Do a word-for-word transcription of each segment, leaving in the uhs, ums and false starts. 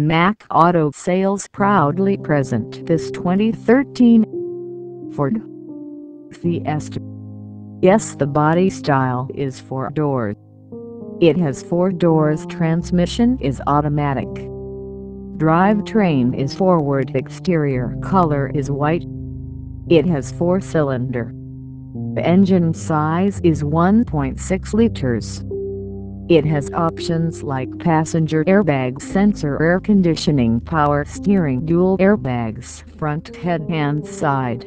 Mack Auto Sales proudly present this twenty thirteen Ford Fiesta. Yes, the body style is four doors. It has four doors, transmission is automatic. Drivetrain is forward, exterior color is white. It has four cylinder. The engine size is one point six liters. It has options like passenger airbag, sensor air conditioning, power steering, dual airbags, front head and side.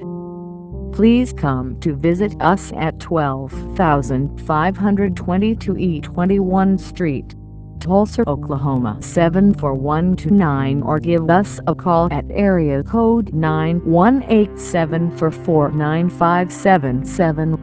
Please come to visit us at twelve thousand five hundred twenty-two E twenty-one Street, Tulsa, Oklahoma seven four one two nine, or give us a call at area code nine one eight seven four four nine five seven seven.